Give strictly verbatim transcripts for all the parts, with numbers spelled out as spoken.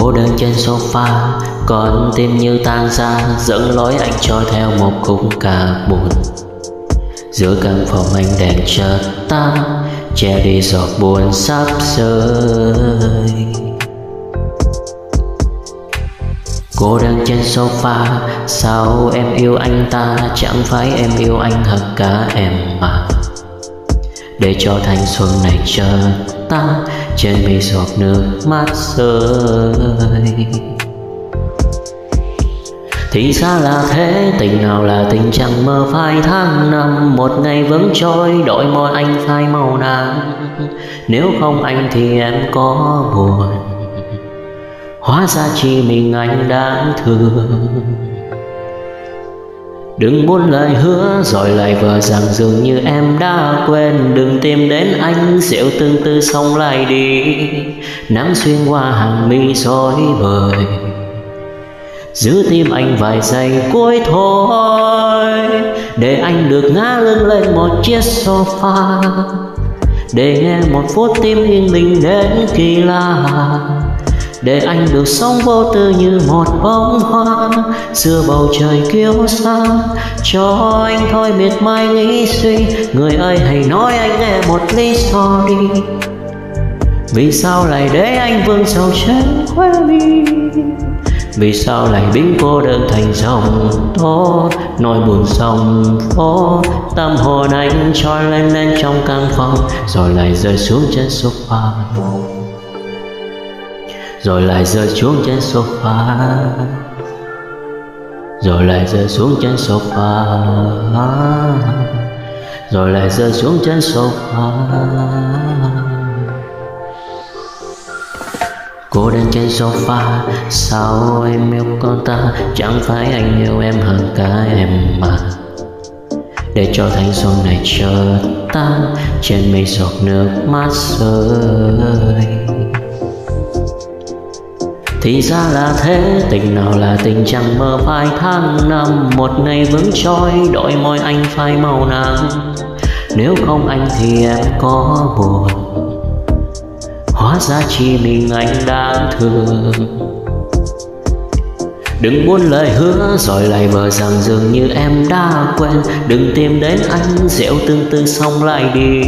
Cô đơn trên sofa, con tim như tan ra, dẫn lối anh trôi theo một khúc ca buồn. Giữa căn phòng anh đèn chợt tắt, che đi giọt buồn sắp rơi. Cô đơn trên sofa, sao em yêu anh ta, chẳng phải em yêu anh thật cả em mà. Để cho thanh xuân này chờ ta, trên mi giọt nước mắt rơi. Thì ra là thế, tình nào là tình chẳng mơ phai tháng năm. Một ngày vẫn trôi, đổi môi anh phai màu nắng. Nếu không anh thì em có buồn, hóa ra chỉ mình anh đáng thương. Đừng buông lời hứa rồi lại vờ rằng dường như em đã quên. Đừng tìm đến anh, rượu tương tư xong lại đi. Nắng xuyên qua hàng mi rối bời, giữ tim anh vài giây cuối thôi. Để anh được ngã lưng lên một chiếc sofa, để nghe một phút tim yên bình đến kỳ lạ. Để anh được sống vô tư như một bông hoa, giữa bầu trời kiêu sa. Cho anh thôi miệt mài nghĩ suy, người ơi hãy nói anh nghe một lý do đi. Vì sao lại để anh vương sầu trên khóe mi? Vì sao lại biến cô đơn thành dòng tố, nỗi buồn dòng phố. Tâm hồn anh trôi lên lên trong căn phòng, rồi lại rơi xuống trên sofa, rồi lại rơi xuống trên sofa, rồi lại rơi xuống trên sofa, rồi lại rơi xuống trên sofa. Cô đơn trên sofa, sao em yêu con ta, chẳng phải anh yêu em hơn cả em mà. Để cho thanh xuân này chợt tan, trên mi giọt nước mắt rơi. Thì ra là thế, tình nào là tình chẳng mơ phai tháng năm. Một ngày vững trôi, đổi môi anh phai màu nắng. Nếu không anh thì em có buồn, hóa ra chỉ mình anh đáng thương. Đừng buông lời hứa rồi lại vờ rằng dường như em đã quên. Đừng tìm đến anh, rượu tương tư xong lại đi.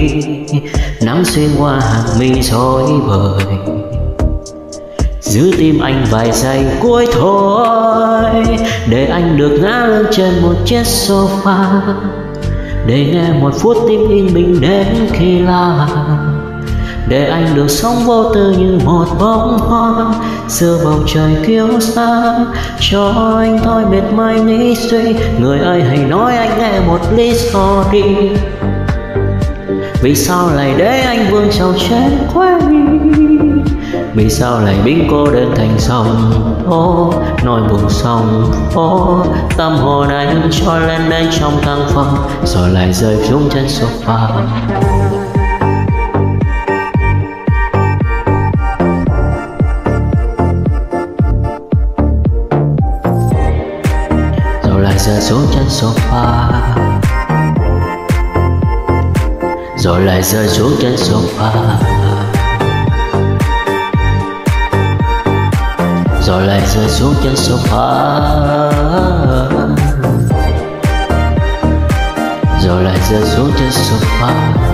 Nắng xuyên qua hàng mi rối bời, giữ tim anh vài giây cuối thôi. Để anh được ngã lưng trên một chiếc sofa, để nghe một phút tim yên bình đến khi la. Để anh được sống vô tư như một bông hoa, giữa bầu trời kiêu sa. Cho anh thôi miệt mài nghĩ suy, người ơi hãy nói anh nghe một lý do đi. Vì sao lại để anh vương trầu trên khóe mi? Vì sao lại biến cô đơn thành sông phố, nỗi buồn sông phố. Tâm hồn anh trôi lên lên trong căn phòng, rồi lại rơi xuống trên sofa. Rồi lại rơi xuống trên sofa, rồi lại rơi xuống trên sofa, rồi lại rơi xuống trên sofa, rồi lại rơi xuống trên sofa.